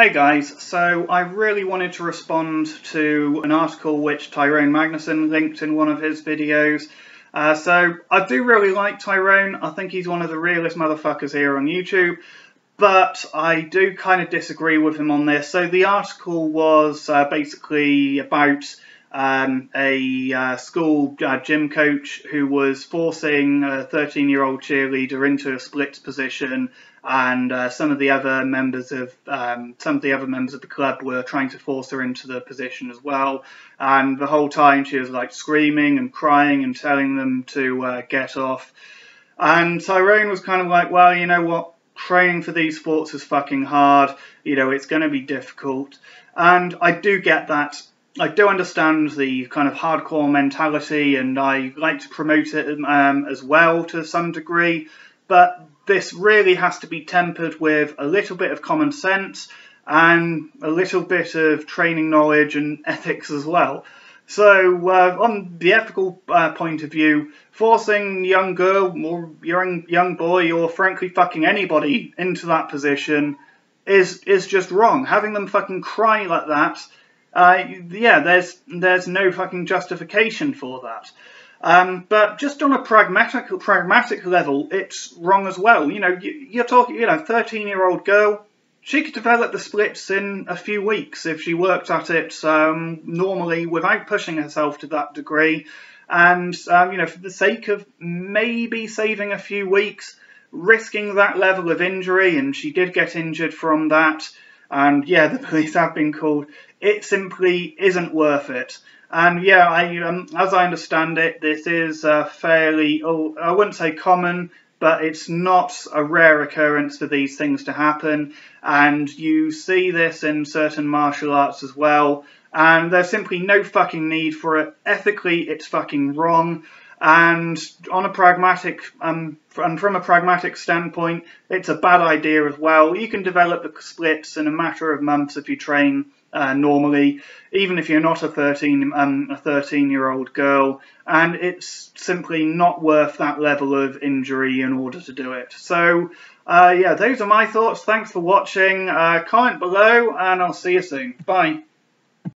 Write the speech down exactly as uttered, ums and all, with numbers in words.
Hey guys, so I really wanted to respond to an article which Tyrone Magnuson linked in one of his videos. Uh, so I do really like Tyrone. I think he's one of the realest motherfuckers here on YouTube, but I do kind of disagree with him on this. So the article was uh, basically about um, a uh, school uh, gym coach who was forcing a thirteen-year-old cheerleader into a splits position, and uh, some of the other members of um, some of the other members of the club were trying to force her into the position as well. And the whole time she was like screaming and crying and telling them to uh, get off. And Tyrone was kind of like, well, you know what? Training for these sports is fucking hard. You know, it's going to be difficult. And I do get that. I do understand the kind of hardcore mentality, and I like to promote it um, as well to some degree. But this really has to be tempered with a little bit of common sense and a little bit of training knowledge and ethics as well. So uh, on the ethical uh, point of view, forcing young girl or young, young boy or frankly fucking anybody into that position is is just wrong. Having them fucking cry like that, uh, yeah, there's, there's no fucking justification for that. Um, but just on a pragmatic, pragmatic level, it's wrong as well. You know, you, you're talking, you know, thirteen-year-old girl, she could develop the splits in a few weeks if she worked at it um, normally without pushing herself to that degree. And, um, you know, for the sake of maybe saving a few weeks, risking that level of injury, and she did get injured from that, and, yeah, the police have been called, it simply isn't worth it. And yeah, I, um, as I understand it, this is uh, fairly, oh, I wouldn't say common, but it's not a rare occurrence for these things to happen. And you see this in certain martial arts as well. And there's simply no fucking need for it. Ethically, it's fucking wrong. And on a pragmatic, um, and from a pragmatic standpoint, it's a bad idea as well. You can develop the splits in a matter of months if you train Uh, normally, even if you're not a thirteen um, a thirteen year old girl, and it's simply not worth that level of injury in order to do it. So uh, yeah, those are my thoughts. Thanks for watching. Uh, comment below and I'll see you soon. Bye.